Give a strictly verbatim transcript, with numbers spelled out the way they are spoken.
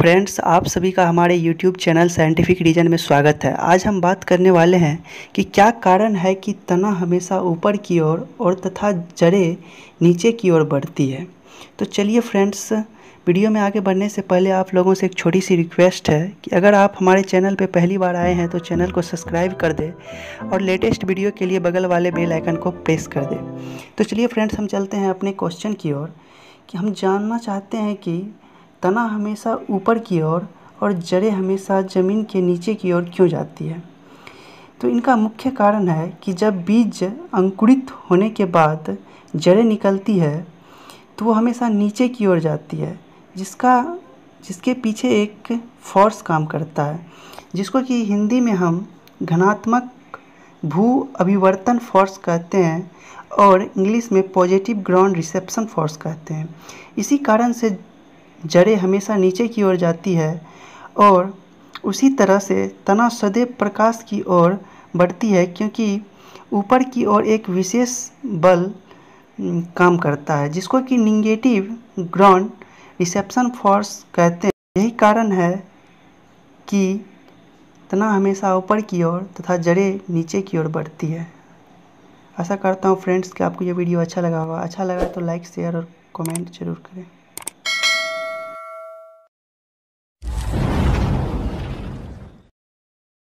Friends, आप सभी का हमारे यूट्यूब चैनल साइंटिफिक रीजन में स्वागत है। आज हम बात करने वाले हैं कि क्या कारण है कि तना हमेशा ऊपर की ओर और, और तथा जड़ें नीचे की ओर बढ़ती है। तो चलिए फ्रेंड्स, वीडियो में आगे बढ़ने से पहले आप लोगों से एक छोटी सी रिक्वेस्ट है कि अगर आप हमारे चैनल पर पहली बार आए हैं तो चैनल को सब्सक्राइब कर दें और लेटेस्ट वीडियो के लिए बगल वाले बेल आइकन को प्रेस कर दें। तो चलिए फ्रेंड्स, हम चलते हैं अपने क्वेश्चन की ओर कि हम जानना चाहते हैं कि तना हमेशा ऊपर की ओर और, और जड़ें हमेशा ज़मीन के नीचे की ओर क्यों जाती है। तो इनका मुख्य कारण है कि जब बीज अंकुरित होने के बाद जड़ें निकलती है तो वो हमेशा नीचे की ओर जाती है, जिसका जिसके पीछे एक फोर्स काम करता है, जिसको कि हिंदी में हम घनात्मक भू अभिवर्तन फोर्स कहते हैं और इंग्लिश में पॉजिटिव ग्राउंड रिसेप्शन फोर्स कहते हैं। इसी कारण से जड़ें हमेशा नीचे की ओर जाती है और उसी तरह से तना सदैव प्रकाश की ओर बढ़ती है, क्योंकि ऊपर की ओर एक विशेष बल काम करता है, जिसको कि निगेटिव ग्राउंड रिसेप्शन फोर्स कहते हैं। यही कारण है कि तना हमेशा ऊपर की ओर तथा जड़ें नीचे की ओर बढ़ती है। आशा करता हूँ फ्रेंड्स कि आपको ये वीडियो अच्छा लगा होगा। अच्छा लगा तो लाइक, शेयर और कमेंट जरूर करें।